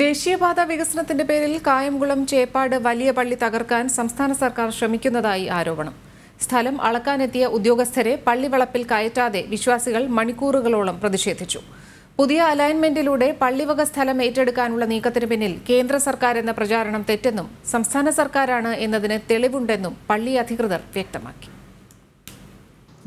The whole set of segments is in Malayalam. ദേശീയപാത വികസനത്തിന്റെ പേരിൽ കായംകുളം ചേപ്പാട് വലിയ പള്ളി തകർക്കാൻ സംസ്ഥാന സർക്കാർ ശ്രമിക്കുന്നതായി ആരോപണം. സ്ഥലം അളക്കാനെത്തിയ ഉദ്യോഗസ്ഥരെ പള്ളിവളപ്പിൽ കയറ്റാതെ വിശ്വാസികൾ മണിക്കൂറുകളോളം പ്രതിഷേധിച്ചു. പുതിയ അലൈൻമെന്റിലൂടെ പള്ളിവക സ്ഥലം ഏറ്റെടുക്കാനുള്ള നീക്കത്തിന് പിന്നിൽ കേന്ദ്ര സർക്കാർ എന്ന പ്രചാരണം തെറ്റെന്നും സംസ്ഥാന സർക്കാരാണ് എന്നതിന് തെളിവുണ്ടെന്നും പള്ളി അധികൃതർ വ്യക്തമാക്കി.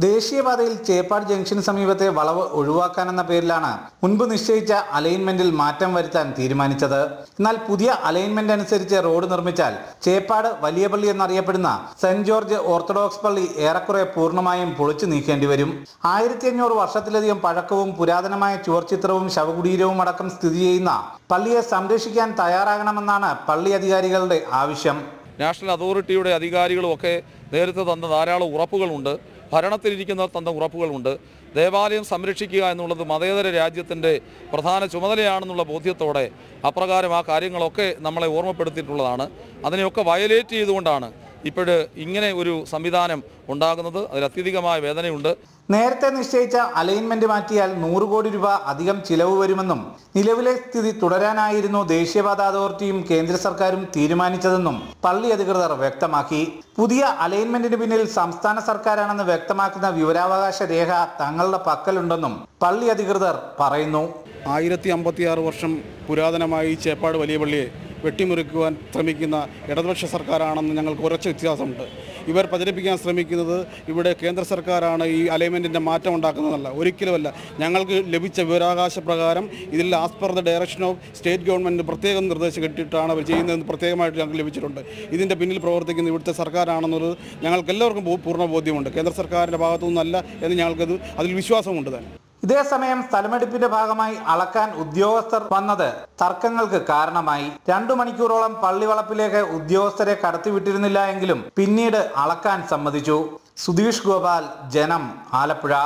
ദേശീയപാതയിൽ ചേപ്പാട് ജംഗ്ഷന് സമീപത്തെ വളവ് ഒഴിവാക്കാനെന്ന പേരിലാണ് മുൻപ് നിശ്ചയിച്ച അലൈൻമെന്റിൽ മാറ്റം വരുത്താൻ തീരുമാനിച്ചത്. എന്നാൽ പുതിയ അലൈൻമെന്റ് അനുസരിച്ച് റോഡ് നിർമ്മിച്ചാൽ ചേപ്പാട് വലിയ പള്ളി എന്നറിയപ്പെടുന്ന സെന്റ് ജോർജ് ഓർത്തഡോക്സ് പള്ളി ഏറെക്കുറെ പൂർണ്ണമായും പൊളിച്ചു നീക്കേണ്ടി വരും. 1500 വർഷത്തിലധികം പഴക്കവും പുരാതനമായ ചുവർച്ചിത്രവും ശവകുടീരവും അടക്കം സ്ഥിതി ചെയ്യുന്ന പള്ളിയെ സംരക്ഷിക്കാൻ തയ്യാറാകണമെന്നാണ് പള്ളി അധികാരികളുടെ ആവശ്യം. നാഷണൽ അതോറിറ്റിയുടെ അധികാരികളുമൊക്കെ നേരത്തെ തന്ന ധാരാളം ഉറപ്പുകളുണ്ട്, ഭരണത്തിലിരിക്കുന്നവർ തന്ന ഉറപ്പുകളുണ്ട്. ദേവാലയം സംരക്ഷിക്കുക എന്നുള്ളത് മതേതര രാജ്യത്തിൻ്റെ പ്രധാന ചുമതലയാണെന്നുള്ള ബോധ്യത്തോടെ അപ്രകാരം ആ കാര്യങ്ങളൊക്കെ നമ്മളെ ഓർമ്മപ്പെടുത്തിയിട്ടുള്ളതാണ്. അതിനെയൊക്കെ വയലേറ്റ് ചെയ്തുകൊണ്ടാണ് ഇപ്പോൾ ഇങ്ങനെ ഒരു സംവിധാനം ഉണ്ടാകുന്നത്. അതിൽ അത്യധികമായ വേദനയുണ്ട്. നേരത്തെ നിശ്ചയിച്ച അലൈൻമെന്റ് മാറ്റിയാൽ 100 കോടി രൂപ അധികം ചിലവ് വരുമെന്നും നിലവിലെ സ്ഥിതി തുടരാനായിരുന്നു ദേശീയപാത അതോറിറ്റിയും കേന്ദ്ര സർക്കാരും തീരുമാനിച്ചതെന്നും പള്ളി അധികൃതർ വ്യക്തമാക്കി. പുതിയ അലൈൻമെന്റിന് പിന്നിൽ സംസ്ഥാന സർക്കാരാണെന്ന് വ്യക്തമാക്കുന്ന വിവരാവകാശ രേഖ തങ്ങളുടെ പക്കലുണ്ടെന്നും പള്ളി അധികൃതർ പറയുന്നു. 1056 വർഷം പുരാതനമായി ചേപ്പാട് വലിയ പള്ളിയെ വെട്ടിമുറിക്കുവാൻ ശ്രമിക്കുന്ന ഇടതുപക്ഷ സർക്കാരാണെന്ന് ഞങ്ങൾക്ക് ഉറച്ച വിശ്വാസമുണ്ട്. ഇവർ പ്രചരിപ്പിക്കാൻ ശ്രമിക്കുന്നത് ഇവിടെ കേന്ദ്ര സർക്കാരാണ് ഈ അലൈൻമെൻറ്റിൻ്റെ മാറ്റം ഉണ്ടാക്കുന്നതല്ല, ഒരിക്കലുമല്ല. ഞങ്ങൾക്ക് ലഭിച്ച വിവരാവകാശ പ്രകാരം ഇതിൽ as per the direction of state government പ്രത്യേകം നിർദ്ദേശം കിട്ടിയിട്ടാണ് അവർ ചെയ്യുന്നതെന്ന് പ്രത്യേകമായിട്ട് ഞങ്ങൾക്ക് ലഭിച്ചിട്ടുണ്ട്. ഇതിൻ്റെ പിന്നിൽ പ്രവർത്തിക്കുന്ന ഇവിടുത്തെ സർക്കാരാണെന്നുള്ളത് ഞങ്ങൾക്ക് എല്ലാവർക്കും പൂർണ്ണ ബോധ്യമുണ്ട്. കേന്ദ്ര സർക്കാരിൻ്റെ ഭാഗത്തു നിന്നല്ല എന്ന് ഞങ്ങൾക്കത് അതിൽ വിശ്വാസമുണ്ട് തന്നെ. ഇതേസമയം സ്ഥലമെടുപ്പിന്റെ ഭാഗമായി അളക്കാൻ ഉദ്യോഗസ്ഥർ വന്നത് തർക്കങ്ങൾക്ക് കാരണമായി. 2 മണിക്കൂറോളം പള്ളിവളപ്പിലേക്ക് ഉദ്യോഗസ്ഥരെ കടത്തിവിട്ടിരുന്നില്ല എങ്കിലും പിന്നീട് അളക്കാൻ സമ്മതിച്ചു. സുധീഷ് ഗോപാൽ, ജനം, ആലപ്പുഴ.